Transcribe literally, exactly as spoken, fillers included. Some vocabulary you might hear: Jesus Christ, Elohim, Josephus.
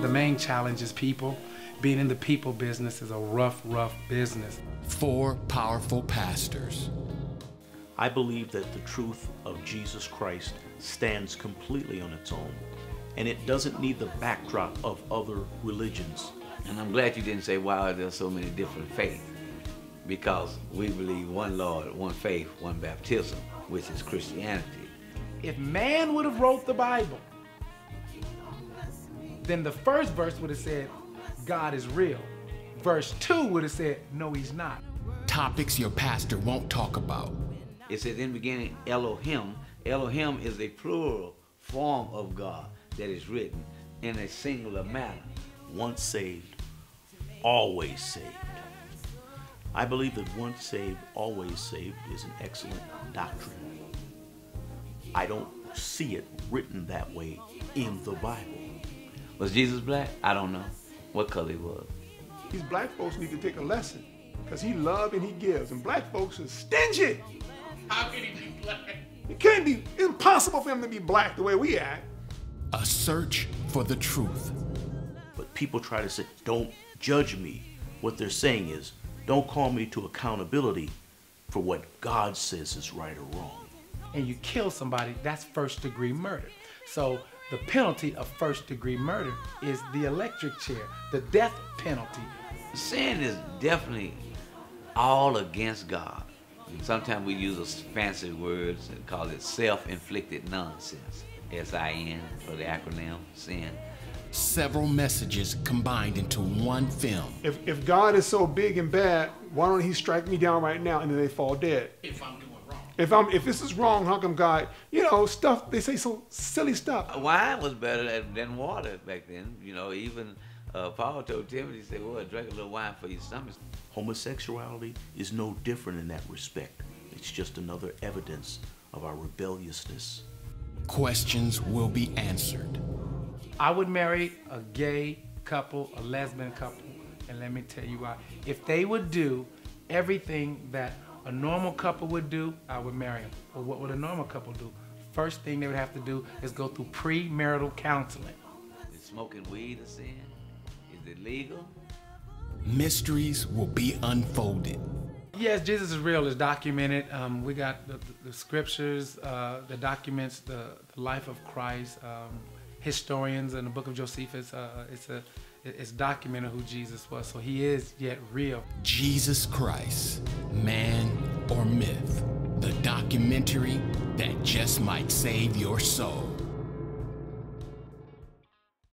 The main challenge is people. Being in the people business is a rough, rough business. Four powerful pastors. I believe that the truth of Jesus Christ stands completely on its own, and it doesn't need the backdrop of other religions. And I'm glad you didn't say, wow, there's so many different faiths, because we believe one Lord, one faith, one baptism, which is Christianity. If man would have wrote the Bible, then the first verse would have said, God is real. Verse two would have said, no, he's not. Topics your pastor won't talk about. It says, in the beginning, Elohim. Elohim is a plural form of God that is written in a singular manner. Once saved, always saved. I believe that once saved, always saved is an excellent doctrine. I don't see it written that way in the Bible. Was Jesus black? I don't know what color he was. These black folks need to take a lesson, because he loves and he gives, and black folks are stingy. How can he be black? It can't be, it's impossible for him to be black the way we act. A search for the truth. But people try to say, don't judge me. What they're saying is, don't call me to accountability for what God says is right or wrong. And you kill somebody, that's first degree murder. So the penalty of first degree murder is the electric chair, the death penalty. Sin is definitely all against God. Sometimes we use fancy words and call it self-inflicted nonsense. S I N for the acronym, sin. Several messages combined into one film. If, if God is so big and bad, why don't he strike me down right now and then they fall dead? If I'm doing wrong. If, I'm, if this is wrong, how come God, you know, stuff, they say so silly stuff. Wine was better than water back then. You know, even uh, Paul told Timothy, he said, well, drink a little wine for your stomach. Homosexuality is no different in that respect. It's just another evidence of our rebelliousness. Questions will be answered. I would marry a gay couple, a lesbian couple, and let me tell you why. If they would do everything that a normal couple would do, I would marry them. But what would a normal couple do? First thing they would have to do is go through premarital counseling. Is smoking weed a sin? Is it legal? Mysteries will be unfolded. Yes, Jesus is real. It's documented. Um, we got the, the scriptures, uh, the documents, the, the life of Christ. Um, historians in the book of Josephus, uh, it's, a, it's documented who Jesus was. So he is yet real. Jesus Christ, man or myth? The documentary that just might save your soul.